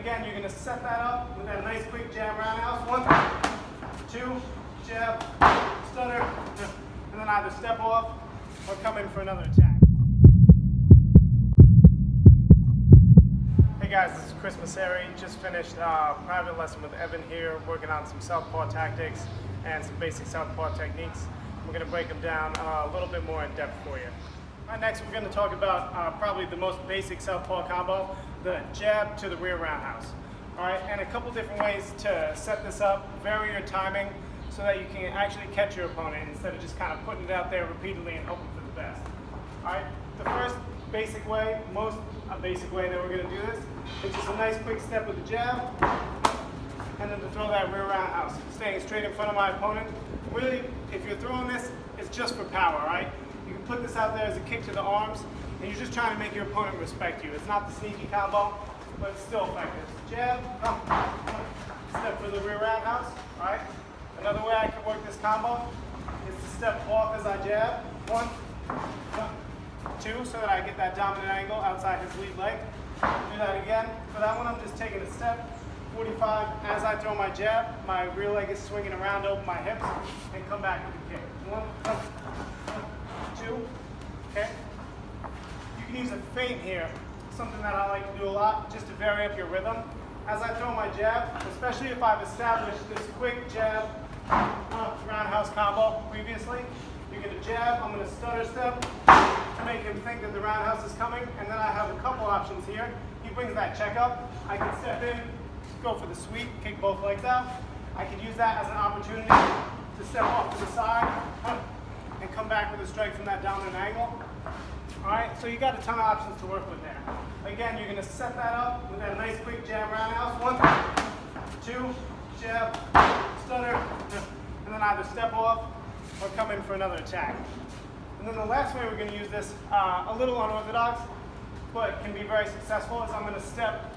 again, you're going to set that up with that nice quick jab roundhouse. One, two, jab, stutter, and then either step off or come in for another attack. Hey guys, this is Chris Mauceri. Just finished a private lesson with Evan here, working on some southpaw tactics and some basic southpaw techniques. We're going to break them down a little bit more in depth for you. Right, next we're going to talk about probably the most basic southpaw combo, the jab to the rear roundhouse. All right, and a couple different ways to set this up, vary your timing so that you can actually catch your opponent instead of just kind of putting it out there repeatedly and hoping for the best. All right, the first basic way, most basic way that we're going to do this is just a nice quick step with the jab and then to throw that rear roundhouse, staying straight in front of my opponent. Really, if you're throwing this, it's just for power, right? You can put this out there as a kick to the arms, and you're just trying to make your opponent respect you. It's not the sneaky combo, but it's still effective. Jab, step for the rear roundhouse, all right? Another way I can work this combo is to step off as I jab. One, two, so that I get that dominant angle outside his lead leg. Do that again. For that one, I'm just taking a step. 45, as I throw my jab, my rear leg is swinging around over my hips, and come back with the kick. One, two, okay. You can use a feint here, something that I like to do a lot, just to vary up your rhythm. As I throw my jab, especially if I've established this quick jab roundhouse combo previously, you get a jab, I'm going to stutter step to make him think that the roundhouse is coming, and then I have a couple options here. He brings that check up, I can step in, go for the sweep, kick both legs out. I could use that as an opportunity to step off to the side and come back with a strike from that dominant angle. All right, so you got a ton of options to work with there. Again, you're gonna set that up with that nice quick jab roundhouse. One, two, jab, stutter, and then either step off or come in for another attack. And then the last way we're gonna use this, a little unorthodox, but can be very successful, is I'm gonna step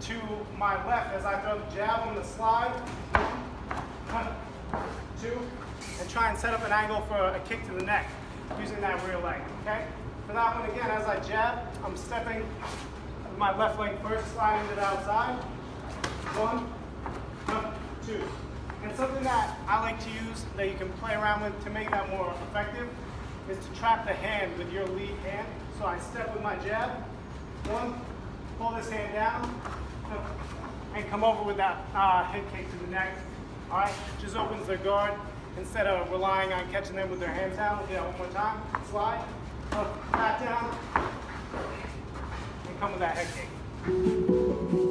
to my left as I throw the jab on the slide, one, two, and try and set up an angle for a kick to the neck using that rear leg, okay? For that one again, as I jab, I'm stepping with my left leg first, sliding to the outside, one, two. And something that I like to use that you can play around with to make that more effective is to trap the hand with your lead hand. So I step with my jab, one, pull this hand down, and come over with that head kick to the neck. All right, just opens their guard instead of relying on catching them with their hands down. Yeah, one more time, slide, back down, and come with that head kick.